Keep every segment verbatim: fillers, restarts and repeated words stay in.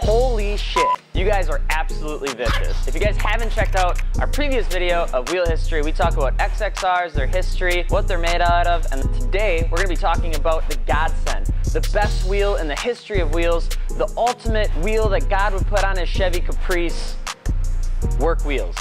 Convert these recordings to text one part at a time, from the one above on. Holy shit, you guys are absolutely vicious. If you guys haven't checked out our previous video of wheel history, we talk about X X Rs, their history, what they're made out of, and today we're gonna be talking about the godsend, the best wheel in the history of wheels, the ultimate wheel that God would put on his Chevy Caprice, Work Wheels.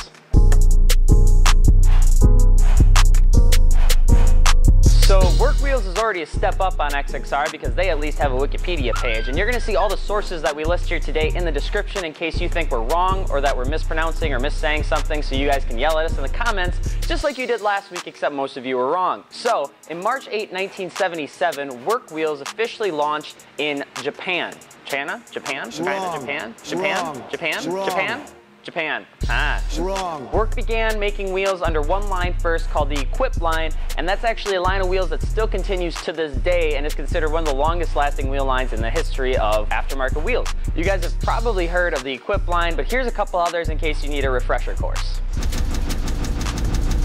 So Work Wheels is already a step up on X X R because they at least have a Wikipedia page, and you're gonna see all the sources that we list here today in the description in case you think we're wrong or that we're mispronouncing or missaying something, so you guys can yell at us in the comments just like you did last week, except most of you were wrong. So in March eighth nineteen seventy-seven, Work Wheels officially launched in Japan. China? Japan? China? Japan? Japan? Japan? Japan? Japan? Japan? Japan. Ah. Wrong. Work began making wheels under one line first called the Equip line, and that's actually a line of wheels that still continues to this day and is considered one of the longest lasting wheel lines in the history of aftermarket wheels. You guys have probably heard of the Equip line, but here's a couple others in case you need a refresher course.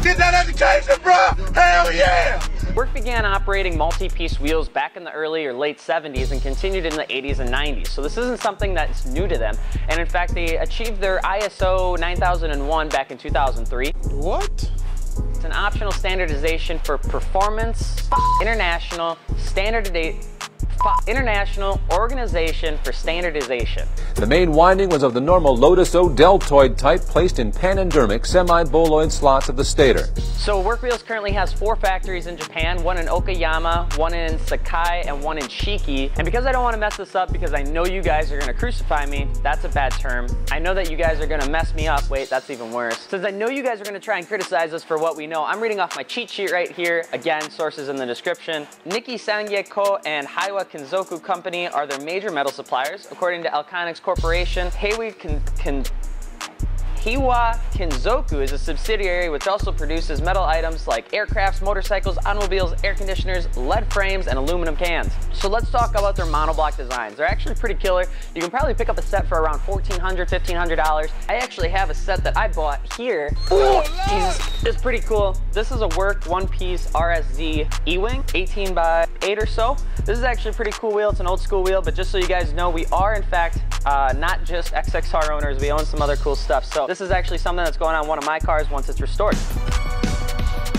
Get that education, bro! Hell yeah! Work began operating multi-piece wheels back in the early or late seventies and continued in the eighties and nineties. So this isn't something that's new to them. And in fact, they achieved their I S O nine thousand one back in two thousand three. What? It's an optional standardization for Performance International Standardization International Organization for Standardization. The main winding was of the normal Lotus O-Deltoid type, placed in panendermic semi boloid slots of the stator. So Work Wheels currently has four factories in Japan, one in Okayama, one in Sakai, and one in Shiki. And because I don't want to mess this up, because I know you guys are going to crucify me, that's a bad term. I know that you guys are going to mess me up. Wait, that's even worse. Since I know you guys are going to try and criticize us for what we know, I'm reading off my cheat sheet right here. Again, sources in the description. Nikki Sangeko and Hiwa Kenzoku Company are their major metal suppliers. According to Alconics Corporation, Heiwe Ken, Ken, Hiwa Kenzoku is a subsidiary which also produces metal items like aircrafts, motorcycles, automobiles, air conditioners, lead frames, and aluminum cans. So let's talk about their monoblock designs. They're actually pretty killer. You can probably pick up a set for around fourteen hundred dollars, fifteen hundred dollars. I actually have a set that I bought here. Ooh, Jesus, it's pretty cool. This is a Work One Piece R S Z E-Wing, eighteen by eight or so. This is actually a pretty cool wheel. It's an old school wheel, but just so you guys know, we are in fact uh, not just X X R owners. We own some other cool stuff. So this is actually something that's going on in one of my cars once it's restored.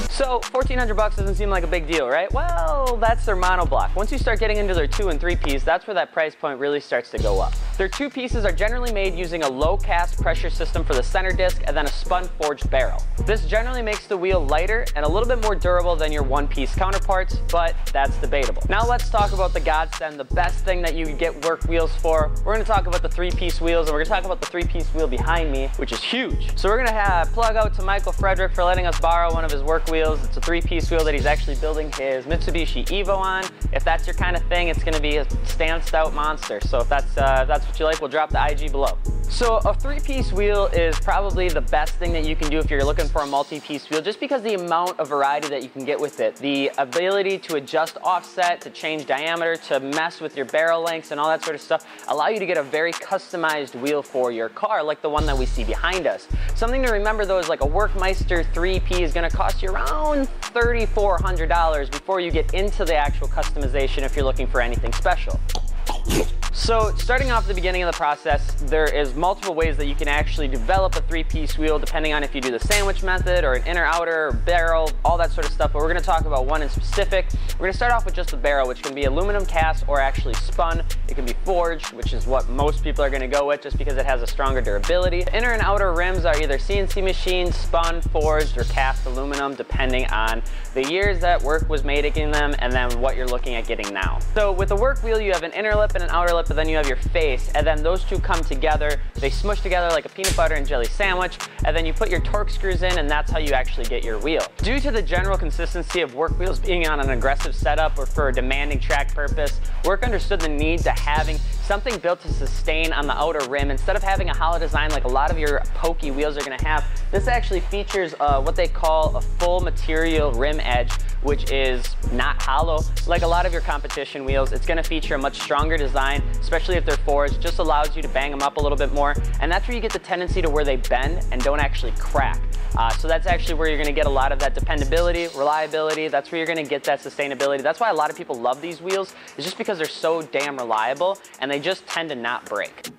So fourteen hundred bucks doesn't seem like a big deal, right? Well, that's their monoblock. Once you start getting into their two and three piece, that's where that price point really starts to go up. Their two pieces are generally made using a low cast pressure system for the center disc and then a spun forged barrel. This generally makes the wheel lighter and a little bit more durable than your one piece counterparts, but that's debatable. Now let's talk about the godsend, the best thing that you can get Work Wheels for. We're gonna talk about the three piece wheels, and we're gonna talk about the three piece wheel behind me, which is huge. So we're gonna have plug out to Michael Frederick for letting us borrow one of his Work Wheels. It's a three-piece wheel that he's actually building his Mitsubishi Evo on. If that's your kind of thing, it's going to be a stanced out monster. So if that's uh, if that's what you like, we'll drop the I G below. So a three-piece wheel is probably the best thing that you can do if you're looking for a multi-piece wheel, just because the amount of variety that you can get with it, the ability to adjust offset, to change diameter, to mess with your barrel lengths and all that sort of stuff, allow you to get a very customized wheel for your car, like the one that we see behind us. Something to remember though is like a Workmeister three P is going to cost you around thirty-four hundred dollars before you get into the actual customization if you're looking for anything special. So starting off the beginning of the process, there is multiple ways that you can actually develop a three-piece wheel depending on if you do the sandwich method or an inner outer or barrel, all that sort of stuff, but we're gonna talk about one in specific. We're gonna start off with just the barrel, which can be aluminum cast or actually spun. It can be forged, which is what most people are gonna go with just because it has a stronger durability. The inner and outer rims are either C N C machined, spun, forged, or cast aluminum depending on the years that work was making them and then what you're looking at getting now. So with the Work Wheel, you have an inner lip and an outer lip, but then you have your face, and then those two come together, they smush together like a peanut butter and jelly sandwich, and then you put your torque screws in, and that's how you actually get your wheel. Due to the general consistency of Work Wheels being on an aggressive setup or for a demanding track purpose, Work understood the need to having something built to sustain on the outer rim. Instead of having a hollow design like a lot of your pokey wheels are gonna have, this actually features uh, what they call a full material rim edge, which is not hollow. Like a lot of your competition wheels, it's gonna feature a much stronger design, especially if they're forged, just allows you to bang them up a little bit more. And that's where you get the tendency to where they bend and don't actually crack. Uh, so that's actually where you're gonna get a lot of that dependability, reliability. That's where you're gonna get that sustainability. That's why a lot of people love these wheels, is just because they're so damn reliable and they just tend to not break.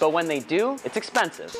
But when they do, it's expensive.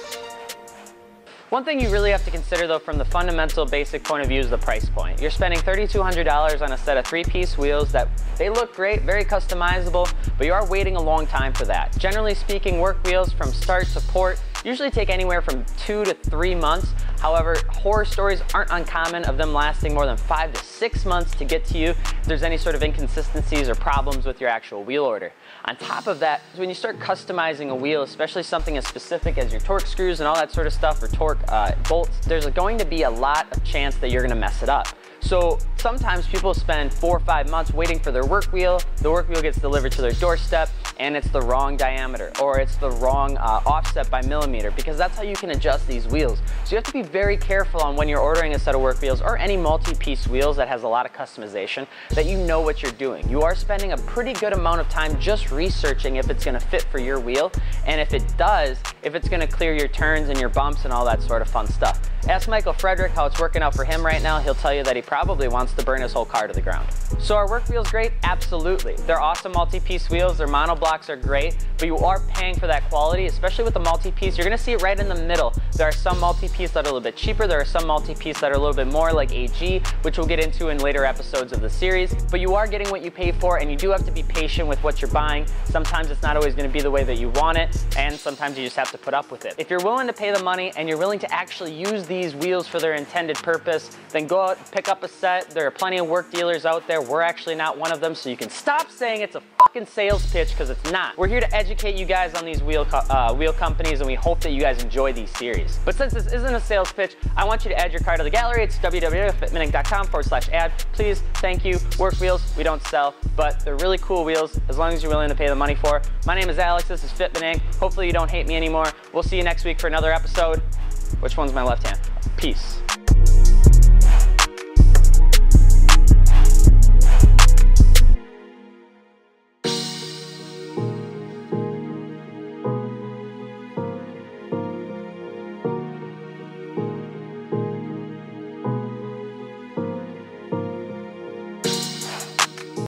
One thing you really have to consider though from the fundamental basic point of view is the price point. You're spending thirty-two hundred dollars on a set of three-piece wheels that they look great, very customizable, but you are waiting a long time for that. Generally speaking, Work Wheels from start to port usually take anywhere from two to three months. However, horror stories aren't uncommon of them lasting more than five to six months to get to you if there's any sort of inconsistencies or problems with your actual wheel order. On top of that, when you start customizing a wheel, especially something as specific as your torque screws and all that sort of stuff, or torque uh, bolts, there's going to be a lot of chance that you're gonna mess it up. So sometimes people spend four or five months waiting for their work wheel, the work wheel gets delivered to their doorstep, and it's the wrong diameter, or it's the wrong uh, offset by millimeter, because that's how you can adjust these wheels. So you have to be very careful on when you're ordering a set of work wheels or any multi-piece wheels that has a lot of customization, that you know what you're doing. You are spending a pretty good amount of time just researching if it's gonna fit for your wheel, and if it does, if it's gonna clear your turns and your bumps and all that sort of fun stuff. Ask Michael Frederick how it's working out for him right now. He'll tell you that he probably wants to burn his whole car to the ground. So are work wheels great? Absolutely. They're awesome multi-piece wheels. Their monoblocks are great, but you are paying for that quality, especially with the multi-piece. You're gonna see it right in the middle. There are some multi-piece that are a little bit cheaper. There are some multi-piece that are a little bit more, like A G, which we'll get into in later episodes of the series. But you are getting what you pay for, and you do have to be patient with what you're buying. Sometimes it's not always gonna be the way that you want it, and sometimes you just have to put up with it. If you're willing to pay the money and you're willing to actually use these wheels for their intended purpose, then go out and pick up a set. There are plenty of work dealers out there. We're actually not one of them, so you can stop saying it's a fucking sales pitch, because it's not. We're here to educate you guys on these wheel, co uh, wheel companies, and we hope that you guys enjoy these series. But since this isn't a sales pitch, I want you to add your car to the gallery. It's w w w dot fitmining dot com forward slash ad. Please, thank you. Work Wheels, we don't sell, but they're really cool wheels as long as you're willing to pay the money for. My name is Alex, this is Fitmining. Hopefully you don't hate me anymore. We'll see you next week for another episode. Which one's my left hand? Peace.